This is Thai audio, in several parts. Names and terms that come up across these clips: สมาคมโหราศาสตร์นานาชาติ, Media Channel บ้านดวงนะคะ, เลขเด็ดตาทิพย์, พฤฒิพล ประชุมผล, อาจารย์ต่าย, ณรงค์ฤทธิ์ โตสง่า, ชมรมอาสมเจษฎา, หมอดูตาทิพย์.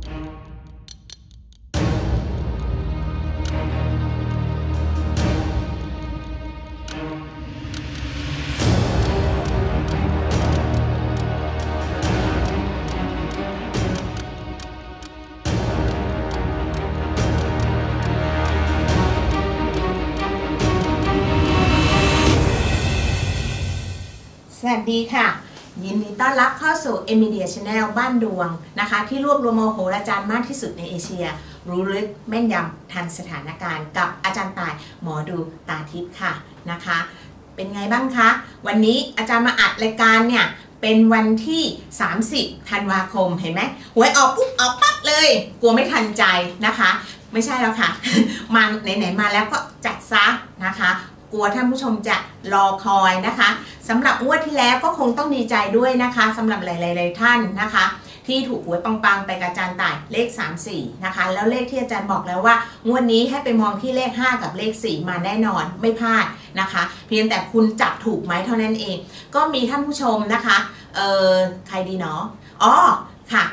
สวัสดีค่ะยินดีต้อนรับเข้าสู่ Media Channel บ้านดวงนะคะที่รวบรวมโหราจารย์มากที่สุดในเอเชียรู้ลึกแม่นยำทันสถานการณ์กับอาจารย์ต่ายหมอดูตาทิพย์ค่ะนะคะเป็นไงบ้างคะวันนี้อาจารย์มาอัดรายการเนี่ยเป็นวันที่30ธันวาคมเห็นไหมหวยออกปุ๊บออกปั๊บเลยกลัวไม่ทันใจนะคะไม่ใช่แล้วค่ะมาไหนๆมาแล้วก็จัดซะนะคะกลัวท่านผู้ชมจะรอคอยนะคะสำหรับงวดที่แล้วก็คงต้องดีใจด้วยนะคะสำหรับหลายๆท่านนะคะที่ถูกหวยปังๆไปกับอาจารย์ต่ายเลข3-4นะคะแล้วเลขที่อาจารย์บอกแล้วว่างวดนี้ให้ไปมองที่เลข5กับเลข4มาแน่นอนไม่พลาดนะคะเพียงแต่คุณจับถูกไหมเท่านั้นเองก็มีท่านผู้ชมนะคะใครดีเนาะอ๋อค่ะ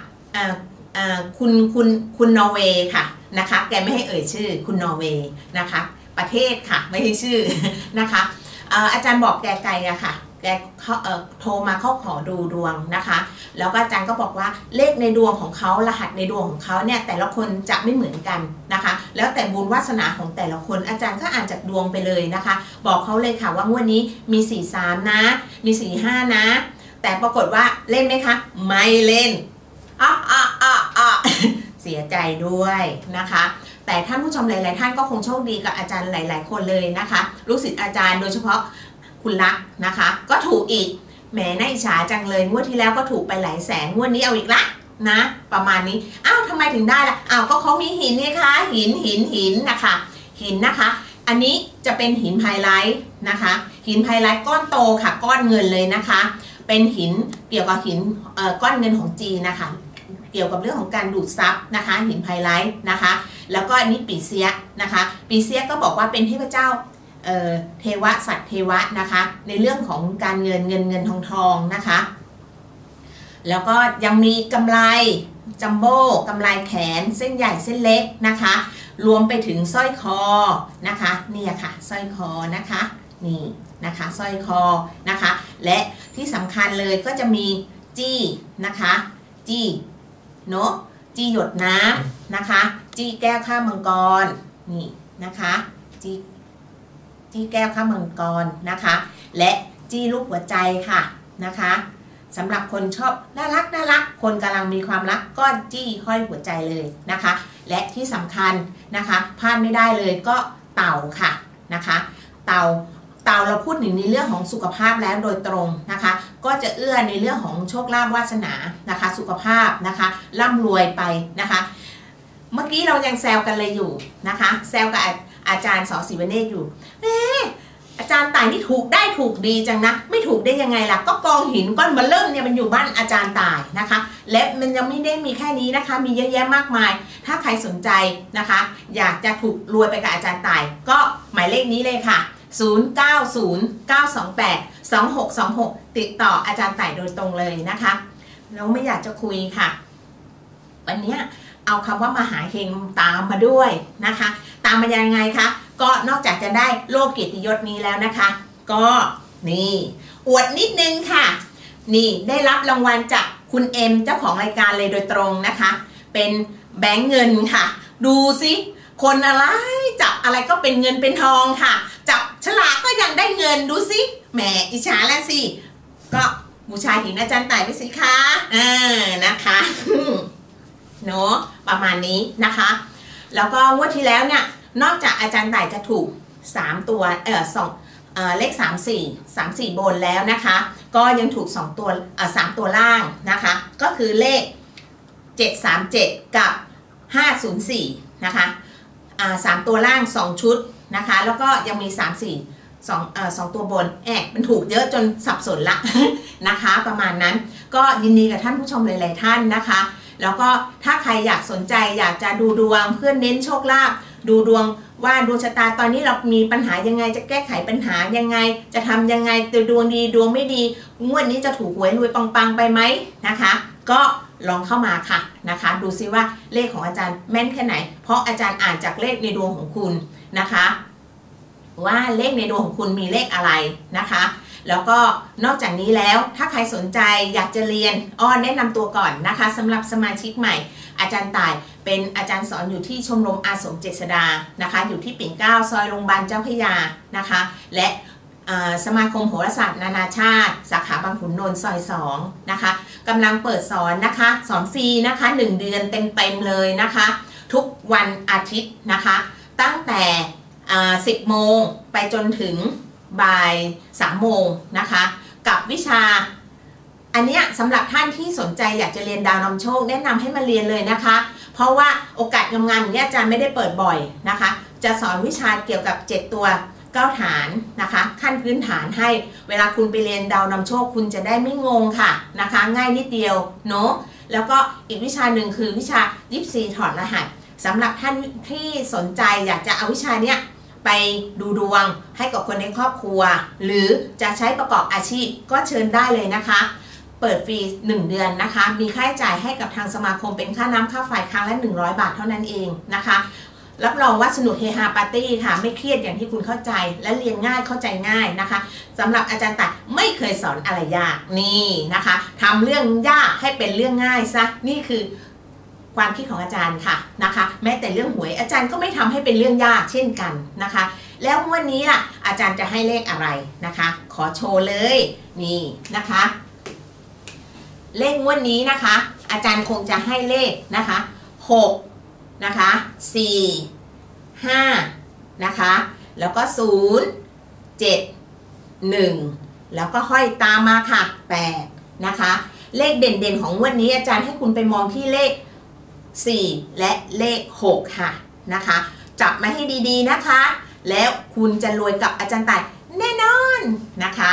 คุณนอร์เวย์ค่ะนะคะแกไม่ให้เอ่ยชื่อคุณนอร์เวย์นะคะประเทศค่ะไม่ใช่ชื่อนะคะอาจารย์บอกแกไกลอะค่ะแกโทรมาเขาขอดูดวงนะคะแล้วก็อาจารย์ก็บอกว่าเลขในดวงของเขารหัสในดวงของเขาเนี่ยแต่ละคนจะไม่เหมือนกันนะคะแล้วแต่บุญวาสนาของแต่ละคนอาจารย์ก็อ่านจากดวงไปเลยนะคะบอกเขาเลยค่ะว่างวดนี้มี43นะมี45นะแต่ปรากฏว่าเล่นไหมคะไม่เล่นเสียใจด้วยนะคะแต่ท่านผู้ชมหลายๆท่านก็คงโชคดีกับอาจารย์หลายๆคนเลยนะคะลูกศิษย์อาจารย์โดยเฉพาะคุณลักษณ์นะคะก็ถูกอีกแหมน่าอิจฉาจังเลยงวดที่แล้วก็ถูกไปหลายแสนงวดนี้เอาอีกละนะประมาณนี้อ้าวทำไมถึงได้ล่ะอ้าวก็เขามีหินนี่คะหินนะคะหินนะคะอันนี้จะเป็นหินไพไลท์นะคะหินไพไลท์ก้อนโตค่ะก้อนเงินเลยนะคะเป็นหินเกี่ยวกับหินก้อนเงินของจีนนะคะเกี่ยวกับเรื่องของการดูดซับนะคะหินไพไลท์นะคะแล้วก็อันนี้ปีเซียนะคะปีเซียก็บอกว่าเป็นเทพเจ้าเทวะสัตว์เทวะนะคะในเรื่องของการเงินทองนะคะแล้วก็ยังมีกำไรจัมโบ้กำไรแขนเส้นใหญ่เส้นเล็กนะคะรวมไปถึงสร้อยคอนะคะนี่ค่ะสร้อยคอนะคะนี่นะคะสร้อยคอนะคะและที่สำคัญเลยก็จะมีจี้นะคะจี้เนาะจี้หยดน้ำนะคะจี้แก้วข้าวมังกรนี่นะคะจี้แก้วข้าวมังกรนะคะและจี้ลูกหัวใจค่ะนะคะสำหรับคนชอบน่ารักคนกำลังมีความรักก็จี้ห้อยหัวใจเลยนะคะและที่สำคัญนะคะพลาดไม่ได้เลยก็เต่าค่ะนะคะเต่าเราพูดถึงในเรื่องของสุขภาพแล้วโดยตรงนะคะก็จะเอื้อในเรื่องของโชคลาภวาสนานะคะสุขภาพนะคะร่ำรวยไปนะคะเมื่อกี้เรายังแซวกันเลยอยู่นะคะแซวกับอาจารย์ส.ศิวเนตรอยู่อาจารย์ต่ายนี่ถูกดีจังนะไม่ถูกได้ยังไงล่ะก็กองหินก้อนเบลเริ่มเนี่ยมันอยู่บ้านอาจารย์ต่ายนะคะและมันยังไม่ได้มีแค่นี้นะคะมีเยอะแยะมากมายถ้าใครสนใจนะคะอยากจะถูกรวยไปกับอาจารย์ต่ายก็หมายเลขนี้เลยค่ะ090-928-2626 ติดต่ออาจารย์ต่ายโดยตรงเลยนะคะแล้วไม่อยากจะคุยค่ะวันนี้เอาคำว่ามหาเฮงตามมาด้วยนะคะตามมายังไงคะก็นอกจากจะได้โลกเกียรติยศนี้แล้วนะคะก็นี่อวดนิดนึงค่ะนี่ได้รับรางวัลจากคุณเอ็มเจ้าของรายการเลยโดยตรงนะคะเป็นแบงก์เงินค่ะดูสิคนอะไรจับอะไรก็เป็นเงินเป็นทองค่ะจับฉลากก็ยังได้เงินดูสิแหมอิจฉาแล้วสิก็บูชาหินอาจารย์ต่ายไปสิคะนะคะเนาะประมาณนี้นะคะแล้วก็งวดที่แล้วเนี่ยนอกจากอาจารย์ต่ายจะถูก3ตัวเลข3-4บนแล้วนะคะก็ยังถูก2ตัว3ตัวล่างนะคะก็คือเลข737กับ504นะคะ3ตัวล่าง2ชุดนะคะแล้วก็ยังมี3-4 2ตัวบนมันถูกเยอะจนสับสนละนะคะประมาณนั้นก็ยินดีกับท่านผู้ชมหลายๆท่านนะคะแล้วก็ถ้าใครอยากสนใจอยากจะดูดวงเพื่อเน้นโชคลาภดูดวงว่าดวงชะตาตอนนี้เรามีปัญหายังไงจะแก้ไขปัญหายังไงจะทำยังไงดวงดีดวงไม่ดีงวดนี้จะถูกหวยรวยปังๆไปไหมนะคะก็ ลองเข้ามาค่ะนะคะดูซิว่าเลขของอาจารย์แม่นแค่ไหนเพราะอาจารย์อ่านจากเลขในดวงของคุณนะคะว่าเลขในดวงของคุณมีเลขอะไรนะคะแล้วก็นอกจากนี้แล้วถ้าใครสนใจอยากจะเรียนอ้อแนะนำตัวก่อนนะคะสำหรับสมาชิกใหม่อาจารย์ต่ายเป็นอาจารย์สอนอยู่ที่ชมรมอาสมเจษฎานะคะอยู่ที่ปิ่นเกล้าซอยโรงพยาบาลเจ้าพระยานะคะและสมาคมโหราศาสตร์นานาชาติสาขาบางขุนนนท์ซอย2นะคะกำลังเปิดสอนนะคะสอนฟรีนะคะ1เดือนเต็มๆเลยนะคะทุกวันอาทิตย์นะคะตั้งแต่10โมงไปจนถึงบ่าย3โมงนะคะกับวิชาอันเนี้ยสำหรับท่านที่สนใจอยากจะเรียนดาวนำโชคแนะนำให้มาเรียนเลยนะคะเพราะว่าโอกาสงามๆเนี้ยอาจารย์ไม่ได้เปิดบ่อยนะคะจะสอนวิชาเกี่ยวกับ7ตัว9ฐานนะคะขั้นพื้นฐานให้เวลาคุณไปเรียนดาวนำโชคคุณจะได้ไม่งงค่ะนะคะง่ายนิดเดียวเนาะแล้วก็อีกวิชาหนึ่งคือวิชายิปซีถอดรหัสสำหรับท่านที่สนใจอยากจะเอาวิชาเนี้ยไปดูดวงให้กับคนในครอบครัวหรือจะใช้ประกอบอาชีพก็เชิญได้เลยนะคะเปิดฟรี1เดือนนะคะมีค่าใช้จ่ายให้กับทางสมาคมเป็นค่าน้ำค่าไฟครั้งละ100 บาทเท่านั้นเองนะคะรับรองว่าสนุกเฮฮาปาร์ตี้ค่ะไม่เครียดอย่างที่คุณเข้าใจและเรียนง่ายเข้าใจง่ายนะคะสำหรับอาจารย์ต่ายไม่เคยสอนอะไรยากนี่นะคะทำเรื่องยากให้เป็นเรื่องง่ายซะนี่คือความคิดของอาจารย์ค่ะนะคะแม้แต่เรื่องหวยอาจารย์ก็ไม่ทำให้เป็นเรื่องยากเช่นกันนะคะแล้ววันนี้ล่ะอาจารย์จะให้เลขอะไรนะคะขอโชว์เลยนี่นะคะเลขงวดนี้นะคะอาจารย์คงจะให้เลขนะคะ6นะคะ4 5นะคะแล้วก็0 7 1แล้วก็ห้อยตามมาค่ะ8นะคะเลขเด่นๆของงวดนี้อาจารย์ให้คุณไปมองที่เลข4และเลข6ค่ะนะคะจับมาให้ดีๆนะคะแล้วคุณจะรวยกับอาจารย์ต่ายแน่นอนนะคะ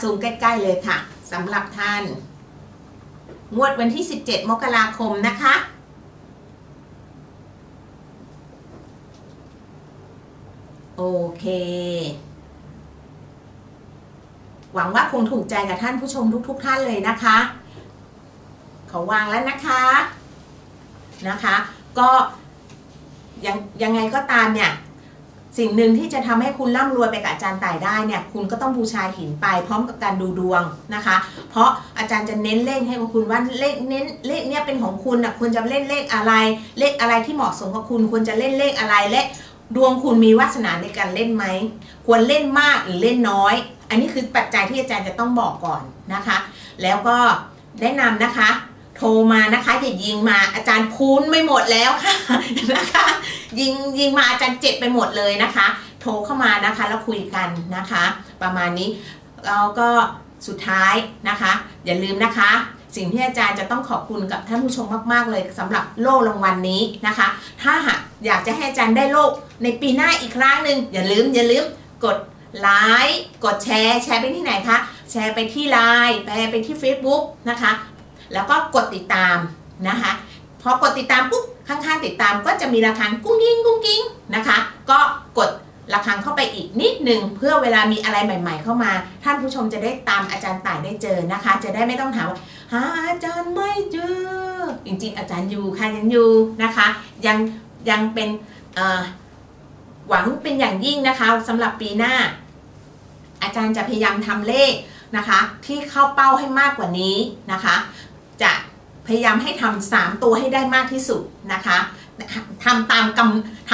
ซูมใกล้ๆเลยค่ะสำหรับท่านงวดวันที่17มกราคมนะคะโอเคหวังว่าคงถูกใจกับท่านผู้ชมทุกๆท่านเลยนะคะขอวางแล้วนะคะก็ยังไงก็ตามเนี่ยสิ่งหนึ่งที่จะทำให้คุณร่ำรวยไปกับอาจารย์ต่ายได้เนี่ยคุณก็ต้องบูชาหินไปพร้อมกับการดูดวงนะคะเพราะอาจารย์จะเน้นเลขให้คุณว่าเลขเน้นเลขเนี่ยเป็นของคุณนะคุณจะเล่นเลขอะไรที่เหมาะสมกับคุณควรจะเล่นเลขอะไรและดวงคุณมีวาสนาในการเล่นไหมควรเล่นมากหรือเล่นน้อยอันนี้คือปัจจัยที่อาจารย์จะต้องบอกก่อนนะคะแล้วก็แนะนำนะคะโทรมานะคะอย่ายิงมาอาจารย์คุ้นไม่หมดแล้วค่ะนะคะยิงมาอาจารย์เจ็บไปหมดเลยนะคะโทรเข้ามานะคะแล้วคุยกันนะคะประมาณนี้แล้วก็สุดท้ายนะคะอย่าลืมนะคะสิ่งที่อาจารย์จะต้องขอบคุณกับท่านผู้ชมมากๆเลยสำหรับโล่รางวัลนี้นะคะถ้าหากอยากจะให้อาจารย์ได้โล่ในปีหน้าอีกครั้งหนึ่งอย่าลืมกดไลค์กดแชร์ไปที่ไหนคะแชร์ไปที่ไลน์ไปที่ Facebook นะคะแล้วก็กดติดตามนะคะพอกดติดตามปุ๊บข้างๆติดตามก็จะมีระฆังกุ้งกิ้งนะคะก็กดระฆังเข้าไปอีกนิดนึงเพื่อเวลามีอะไรใหม่ๆเข้ามาท่านผู้ชมจะได้ตามอาจารย์ต่ายได้เจอนะคะจะได้ไม่ต้องถามว่าหาอาจารย์ไม่เจอจริงๆอาจารย์อยู่ค่ะยังอยู่นะคะยังเป็นหวังเป็นอย่างยิ่งนะคะสำหรับปีหน้าอาจารย์จะพยายามทำเลขนะคะที่เข้าเป้าให้มากกว่านี้นะคะจะพยายามให้ทำ3ตัวให้ได้มากที่สุดนะคะท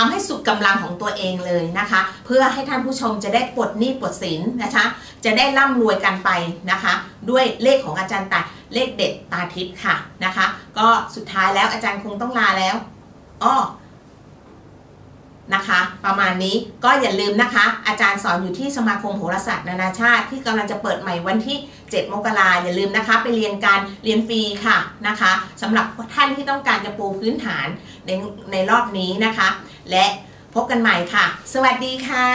ำให้สุดกำลังของตัวเองเลยนะคะเพื่อให้ท่านผู้ชมจะได้ปลดหนี้ปลดสินนะคะจะได้ร่ำรวยกันไปนะคะด้วยเลขของอาจารย์ต่ายเลขเด็ดตาทิพย์ค่ะนะคะก็สุดท้ายแล้วอาจารย์คงต้องลาแล้วนะคะประมาณนี้ก็อย่าลืมนะคะอาจารย์สอนอยู่ที่สมาคมโหราศาสตร์นานาชาติที่กำลังจะเปิดใหม่วันที่7มกราคมอย่าลืมนะคะไปเรียนการเรียนฟรีค่ะนะคะสำหรับท่านที่ต้องการจะปูพื้นฐานในรอบนี้นะคะและพบกันใหม่ค่ะสวัสดีค่ะ